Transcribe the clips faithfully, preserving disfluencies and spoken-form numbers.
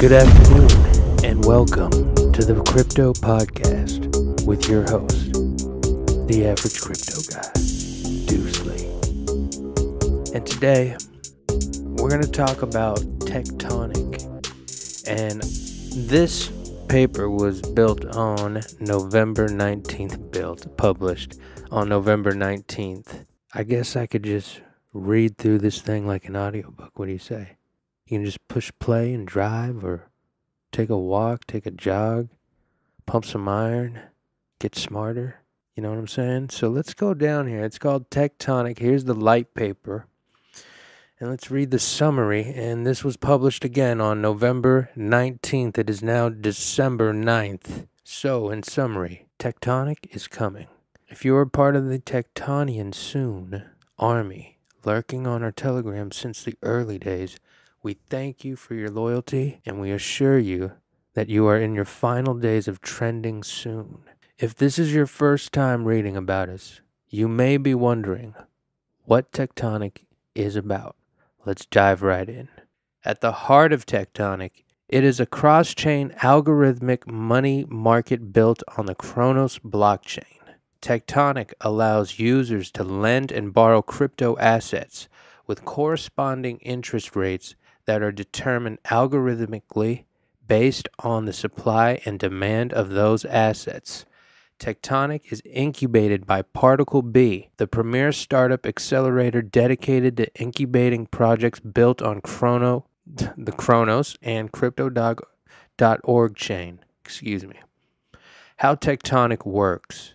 Good afternoon, and welcome to the Crypto Podcast with your host, the average crypto guy, Deuces Lee. And today, we're going to talk about Tectonic. And this paper was built on November nineteenth, built, published on November nineteenth. I guess I could just read through this thing like an audiobook. What do you say? You can just push play and drive, or take a walk, take a jog, pump some iron, get smarter. You know what I'm saying? So let's go down here. It's called Tectonic. Here's the light paper. And let's read the summary. And this was published again on November nineteenth. It is now December ninth. So, in summary, Tectonic is coming. If you are part of the Tectonian soon army, lurking on our Telegram since the early days, we thank you for your loyalty, and we assure you that you are in your final days of trending soon. If this is your first time reading about us, you may be wondering what Tectonic is about. Let's dive right in. At the heart of Tectonic, it is a cross-chain algorithmic money market built on the Cronos blockchain. Tectonic allows users to lend and borrow crypto assets with corresponding interest rates that are determined algorithmically based on the supply and demand of those assets. Tectonic is incubated by Particle B, the premier startup accelerator dedicated to incubating projects built on Chrono, the Cronos and Crypto dot org chain. Excuse me. How Tectonic works.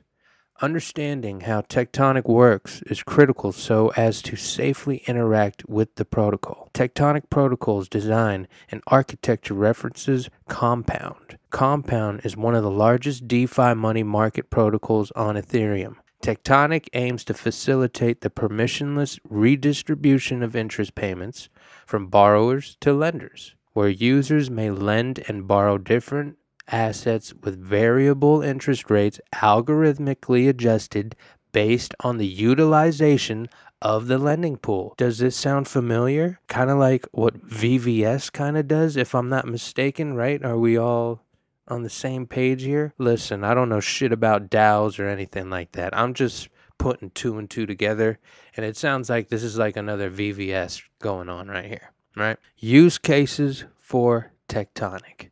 Understanding how Tectonic works is critical so as to safely interact with the protocol. Tectonic protocol's design and architecture references Compound. Compound is one of the largest DeFi money market protocols on Ethereum. Tectonic aims to facilitate the permissionless redistribution of interest payments from borrowers to lenders, where users may lend and borrow different assets with variable interest rates algorithmically adjusted based on the utilization of the lending pool. Does this sound familiar? Kind of like what V V S kind of does, if I'm not mistaken, right? Are we all on the same page here? Listen, I don't know shit about DAOs or anything like that. I'm just putting two and two together, and it sounds like this is like another V V S going on right here, right? Use cases for Tectonic.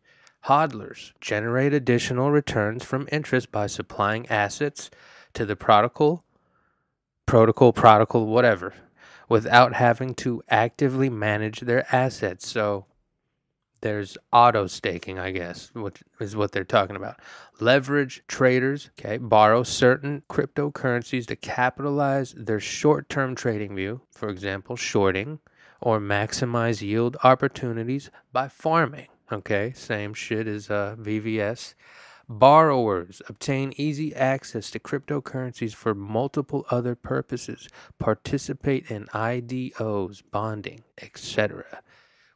Hodlers generate additional returns from interest by supplying assets to the protocol, protocol, protocol, whatever, without having to actively manage their assets. So there's auto staking, I guess, which is what they're talking about. Leverage traders, okay, borrow certain cryptocurrencies to capitalize their short-term trading view, for example, shorting, or maximize yield opportunities by farming. Okay, same shit as uh, V V S. Borrowers obtain easy access to cryptocurrencies for multiple other purposes, participate in I D Os, bonding, et cetera,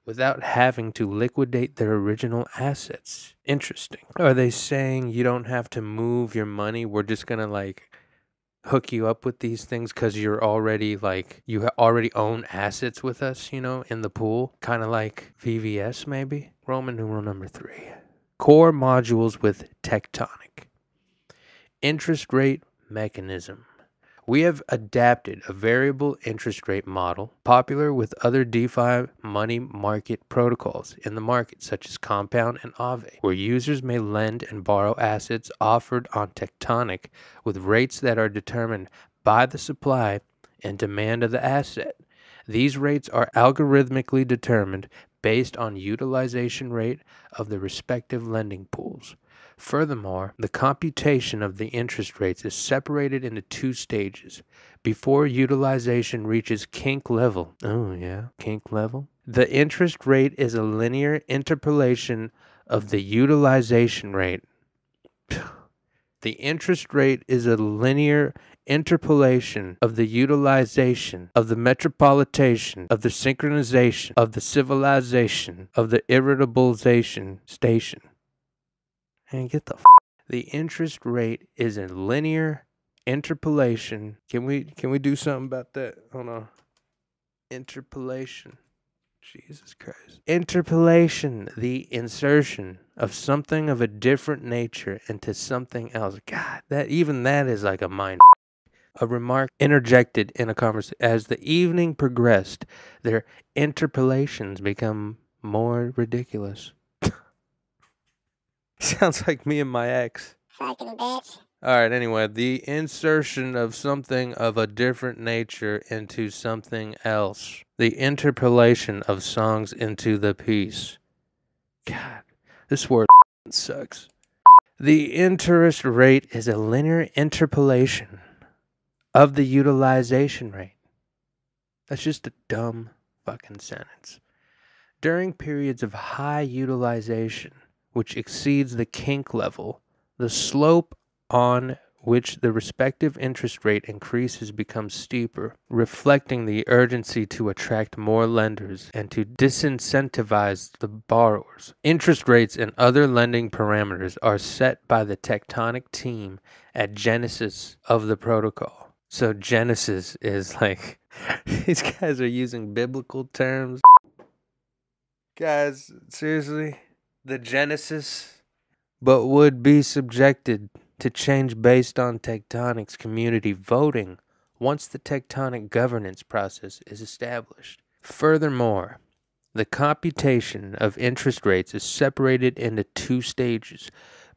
without having to liquidate their original assets. Interesting. Are they saying you don't have to move your money? We're just going to like hook you up with these things because you're already like, you already own assets with us, you know, in the pool? Kind of like V V S maybe? Roman numeral number three. Core modules with Tectonic. Interest rate mechanism. We have adapted a variable interest rate model popular with other DeFi money market protocols in the market, such as Compound and Aave, where users may lend and borrow assets offered on Tectonic with rates that are determined by the supply and demand of the asset. These rates are algorithmically determined based on utilization rate of the respective lending pools. Furthermore, the computation of the interest rates is separated into two stages. Before utilization reaches kink level, oh yeah, kink level, the interest rate is a linear interpolation of the utilization rate. The interest rate is a linear interpolation of the utilization, of the metropolitation, of the synchronization, of the civilization, of the irritabilization station. And get the f the interest rate is a linear interpolation. Can we can we do something about that? Hold on. Interpolation. Jesus Christ. Interpolation, the insertion of something of a different nature into something else. God, that even that is like a mind. A remark interjected in a conversation. As the evening progressed, their interpolations become more ridiculous. Sounds like me and my ex. Fucking bitch. Alright, anyway, the insertion of something of a different nature into something else. The interpolation of songs into the piece. God, this word sucks. The interest rate is a linear interpolation of the utilization rate. That's just a dumb fucking sentence. During periods of high utilization, which exceeds the kink level, the slope on which the respective interest rate increases becomes steeper, reflecting the urgency to attract more lenders and to disincentivize the borrowers. Interest rates and other lending parameters are set by the Tectonic team at genesis of the protocol. So genesis is like, these guys are using biblical terms. Guys, seriously, the genesis, but would be subjected to change based on Tectonic's community voting once the Tectonic governance process is established. Furthermore, the computation of interest rates is separated into two stages.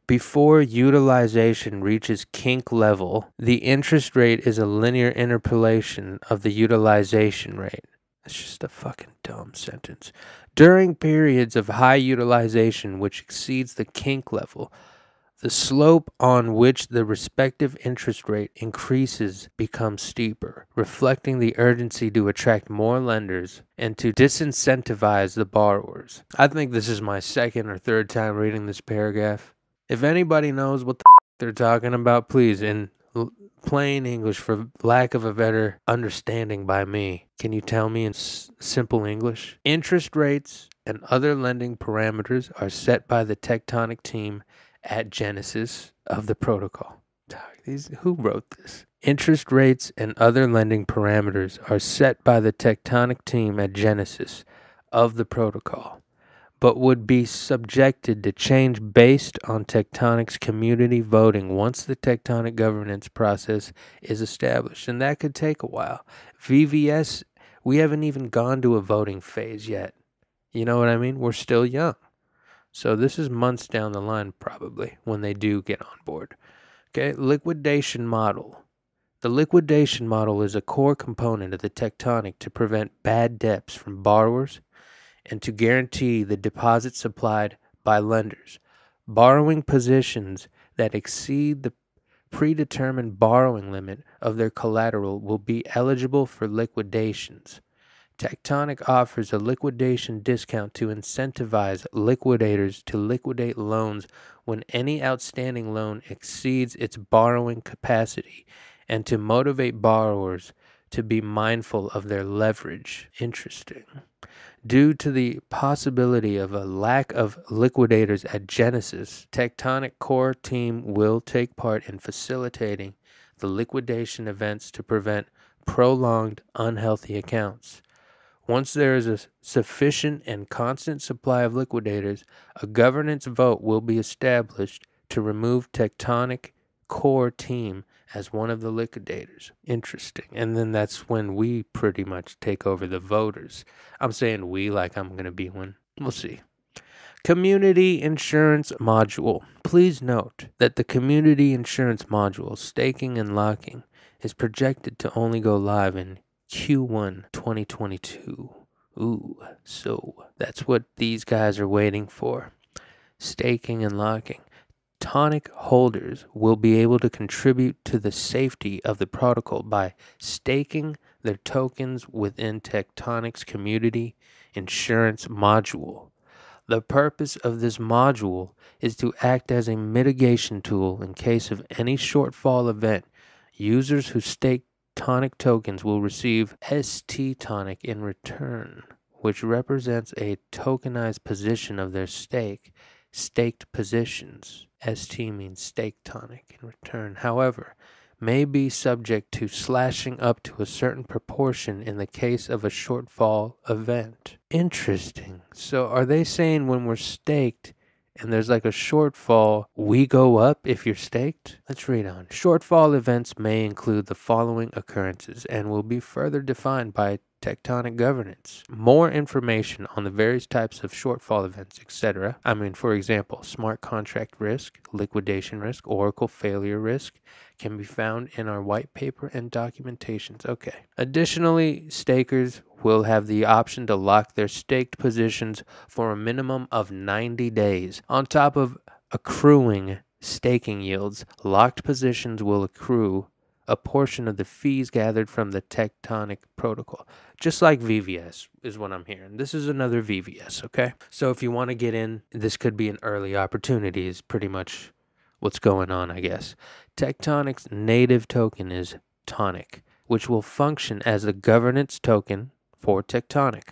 Before utilization reaches kink level, the interest rate is a linear interpolation of the utilization rate. That's just a fucking dumb sentence. During periods of high utilization which exceeds the kink level, the slope on which the respective interest rate increases becomes steeper, reflecting the urgency to attract more lenders and to disincentivize the borrowers. I think this is my second or third time reading this paragraph. If anybody knows what the f they're talking about, please, in plain English, for lack of a better understanding by me, can you tell me in s simple English? Interest rates and other lending parameters are set by the Tectonic team at genesis of the protocol. These, who wrote this? Interest rates and other lending parameters are set by the Tectonic team at genesis of the protocol, but would be subjected to change based on Tectonic's community voting once the Tectonic governance process is established. And that could take a while. V V S, we haven't even gone to a voting phase yet. You know what I mean? We're still young. So this is months down the line, probably, when they do get on board. Okay, liquidation model. The liquidation model is a core component of the Tectonic to prevent bad debts from borrowers and to guarantee the deposits supplied by lenders. Borrowing positions that exceed the predetermined borrowing limit of their collateral will be eligible for liquidations. Tectonic offers a liquidation discount to incentivize liquidators to liquidate loans when any outstanding loan exceeds its borrowing capacity and to motivate borrowers to be mindful of their leverage. Interesting. Due to the possibility of a lack of liquidators at genesis, Tectonic core team will take part in facilitating the liquidation events to prevent prolonged unhealthy accounts. Once there is a sufficient and constant supply of liquidators, a governance vote will be established to remove Tectonic core team as one of the liquidators. Interesting. And then that's when we pretty much take over the voters. I'm saying we like I'm going to be one. We'll see. Community insurance module. Please note that the community insurance module, staking and locking, is projected to only go live in Q one twenty twenty-two. Ooh, so that's what these guys are waiting for. Staking and locking. Tonic holders will be able to contribute to the safety of the protocol by staking their tokens within Tectonic's community insurance module. The purpose of this module is to act as a mitigation tool in case of any shortfall event. Users who stake Tonic tokens will receive sT Tonic in return, which represents a tokenized position of their stake. Staked positions. sT means stake tonic in return. However, may be subject to slashing up to a certain proportion in the case of a shortfall event. Interesting. So are they saying when we're staked and there's like a shortfall, we go up if you're staked? Let's read on. Shortfall events may include the following occurrences and will be further defined by Tectonic governance. More information on the various types of shortfall events, et cetera. I mean, for example, smart contract risk, liquidation risk, oracle failure risk can be found in our white paper and documentations. Okay. Additionally, stakers will have the option to lock their staked positions for a minimum of ninety days. On top of accruing staking yields, locked positions will accrue a portion of the fees gathered from the Tectonic protocol. Just like V V S is what I'm hearing. This is another V V S, okay? So if you want to get in, this could be an early opportunity is pretty much what's going on, I guess. Tectonic's native token is Tonic, which will function as a governance token for Tectonic.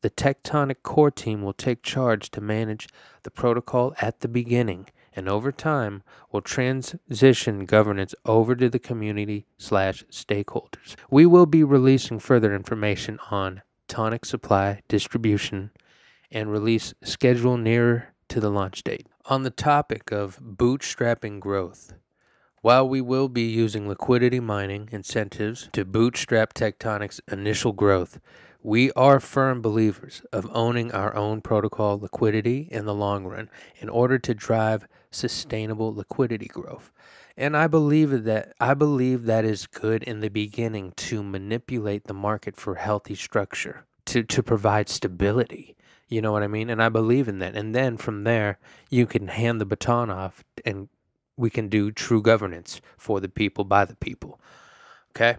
The Tectonic core team will take charge to manage the protocol at the beginning, and over time will transition governance over to the community slash stakeholders. We will be releasing further information on Tonic supply distribution and release schedule nearer to the launch date. On the topic of bootstrapping growth, while we will be using liquidity mining incentives to bootstrap Tectonic's initial growth, we are firm believers of owning our own protocol liquidity in the long run in order to drive sustainable liquidity growth. And I believe that I believe that is good in the beginning to manipulate the market for healthy structure, to, to provide stability. You know what I mean? And I believe in that. And then from there, you can hand the baton off and we can do true governance for the people, by the people. Okay?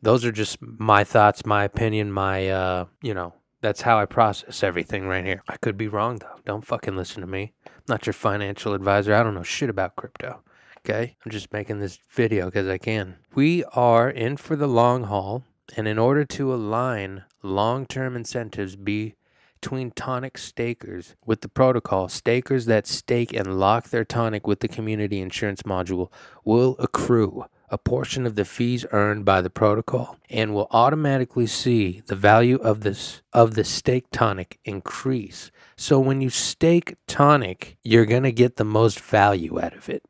Those are just my thoughts, my opinion, my, uh, you know, that's how I process everything right here. I could be wrong, though. Don't fucking listen to me. I'm not your financial advisor. I don't know shit about crypto, okay? I'm just making this video because I can. We are in for the long haul, and in order to align long-term incentives between Tonic stakers with the protocol, stakers that stake and lock their Tonic with the community insurance module will accrue a portion of the fees earned by the protocol and will automatically see the value of this of the stake Tonic increase. So when you stake Tonic, you're gonna get the most value out of it.